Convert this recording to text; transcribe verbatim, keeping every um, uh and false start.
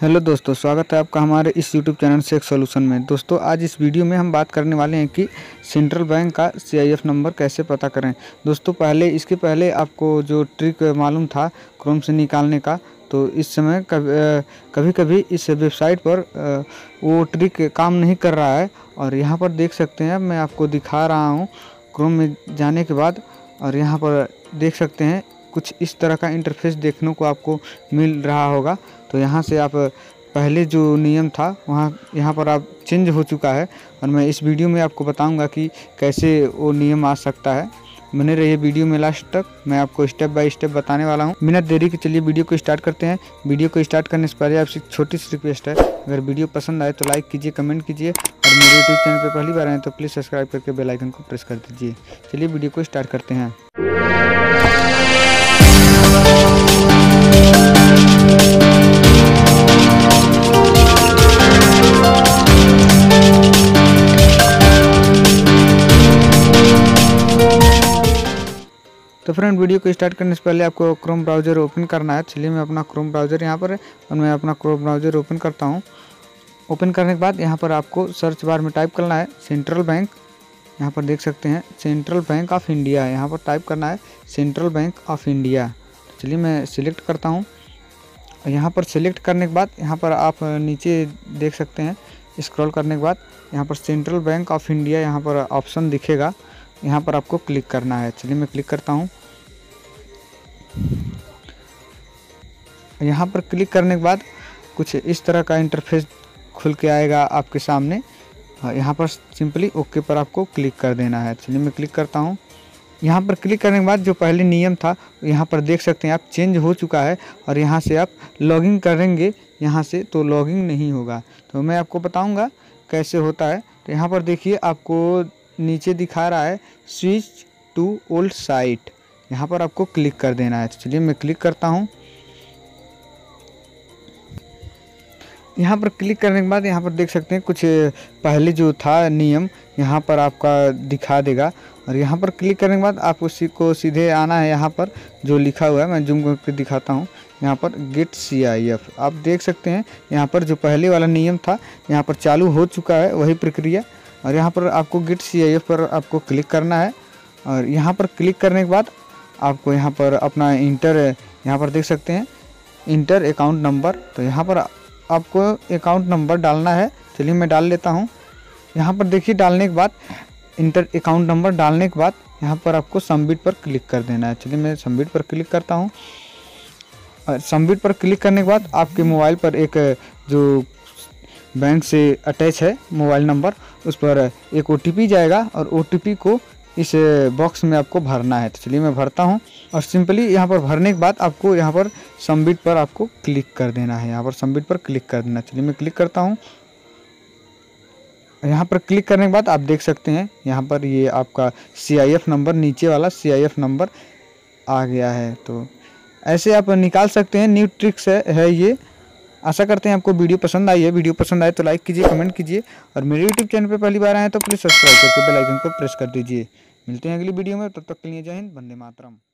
Hello दोस्तों, स्वागत है आपका हमारे इस यूट्यूब चैनल से एक सोल्यूशन में। दोस्तों आज इस वीडियो में हम बात करने वाले हैं कि सेंट्रल बैंक का सी आई एफ नंबर कैसे पता करें। दोस्तों पहले इसके पहले आपको जो ट्रिक मालूम था क्रोम से निकालने का, तो इस समय कभी कभी इस वेबसाइट पर वो ट्रिक काम नहीं कर रहा है। और यहाँ पर देख सकते हैं, मैं आपको दिखा रहा हूँ क्रोम में जाने के बाद, और यहाँ पर देख सकते हैं कुछ इस तरह का इंटरफेस देखने को आपको मिल रहा होगा। तो यहाँ से आप पहले जो नियम था वहाँ यहाँ पर आप चेंज हो चुका है, और मैं इस वीडियो में आपको बताऊंगा कि कैसे वो नियम आ सकता है। बने रहिए वीडियो में लास्ट तक, मैं आपको स्टेप बाय स्टेप बताने वाला हूँ बिना देरी के। चलिए वीडियो को स्टार्ट करते हैं। वीडियो को स्टार्ट करने से पहले आपसे छोटी सी रिक्वेस्ट है, अगर वीडियो पसंद आए तो लाइक कीजिए, कमेंट कीजिए, और मेरे यूट्यूब चैनल पर पहली बार आए तो प्लीज़ सब्सक्राइब करके बेल आइकन को प्रेस कर दीजिए। चलिए वीडियो को स्टार्ट करते हैं। तो फ्रेंड वीडियो को स्टार्ट करने से पहले आपको क्रोम ब्राउज़र ओपन करना है। चलिए मैं अपना क्रोम ब्राउज़र यहाँ पर है, और मैं अपना क्रोम ब्राउज़र ओपन करता हूँ। ओपन करने के बाद यहाँ पर आपको सर्च बार में टाइप करना है सेंट्रल बैंक। यहाँ पर देख सकते हैं सेंट्रल बैंक ऑफ इंडिया, यहाँ पर टाइप करना है सेंट्रल बैंक ऑफ इंडिया। चलिए मैं सिलेक्ट करता हूँ। यहाँ पर सिलेक्ट करने के बाद यहाँ पर आप नीचे देख सकते हैं, स्क्रॉल करने के बाद यहाँ पर सेंट्रल बैंक ऑफ इंडिया यहाँ पर ऑप्शन दिखेगा, यहाँ पर आपको क्लिक करना है। चलिए मैं क्लिक करता हूँ। यहाँ पर क्लिक करने के बाद कुछ इस तरह का इंटरफेस खुल के आएगा आपके सामने। यहाँ पर सिंपली ओके पर आपको क्लिक कर देना है। चलिए मैं क्लिक करता हूँ। यहाँ पर क्लिक करने के बाद जो पहले नियम था यहाँ पर देख सकते हैं आप चेंज हो चुका है, और यहाँ से आप लॉगिन करेंगे यहाँ से तो लॉगिन नहीं होगा। तो मैं आपको बताऊँगा कैसे होता है। तो यहाँ पर देखिए आपको नीचे दिखा रहा है स्विच टू ओल्ड साइट, यहाँ पर आपको क्लिक कर देना है। चलिए मैं क्लिक करता हूँ। यहाँ पर क्लिक करने के बाद यहाँ पर देख सकते हैं कुछ पहले जो था नियम यहाँ पर आपका दिखा देगा, और यहाँ पर क्लिक करने के बाद आप उसी को सीधे आना है यहाँ पर जो लिखा हुआ है। मैं जूम करके दिखाता हूँ। यहाँ पर गेट सी आई एफ आप देख सकते हैं, यहाँ पर जो पहले वाला नियम था यहाँ पर चालू हो चुका है वही प्रक्रिया। और यहाँ पर आपको गेट सी आई एफ पर आपको क्लिक करना है, और यहाँ पर क्लिक करने के बाद आपको यहाँ पर अपना इंटर, यहाँ पर देख सकते हैं इंटर अकाउंट नंबर, तो यहाँ पर आपको अकाउंट नंबर डालना है। चलिए मैं डाल लेता हूँ। यहाँ पर देखिए डालने के बाद इंटर अकाउंट नंबर डालने के बाद यहाँ पर आपको सबमिट पर क्लिक कर देना है। चलिए मैं सबमिट पर क्लिक करता हूँ। और सबमिट पर क्लिक करने के बाद आपके मोबाइल पर एक जो बैंक से अटैच है मोबाइल नंबर, उस पर एक ओ टी पी जाएगा, और ओ टी पी को इस बॉक्स में आपको भरना है। तो चलिए मैं भरता हूं। और सिंपली यहां पर भरने के बाद आपको यहां पर सबमिट पर आपको क्लिक कर देना है। यहां पर सबमिट पर क्लिक कर देना। चलिए मैं क्लिक करता हूं। यहां पर क्लिक करने के बाद आप देख सकते हैं यहां पर ये आपका सी आई एफ नंबर, नीचे वाला सी आई एफ नंबर आ गया है। तो ऐसे आप निकाल सकते हैं। न्यू ट्रिक्स है, है ये। आशा करते हैं आपको वीडियो पसंद आई है। वीडियो पसंद आए तो लाइक कीजिए, कमेंट कीजिए, और मेरे यूट्यूब चैनल पे पहली बार आए तो प्लीज़ सब्सक्राइब करके बेल आइकन को प्रेस कर दीजिए। मिलते हैं अगली वीडियो में, तब तक के लिए जय हिंद, वंदे मातरम।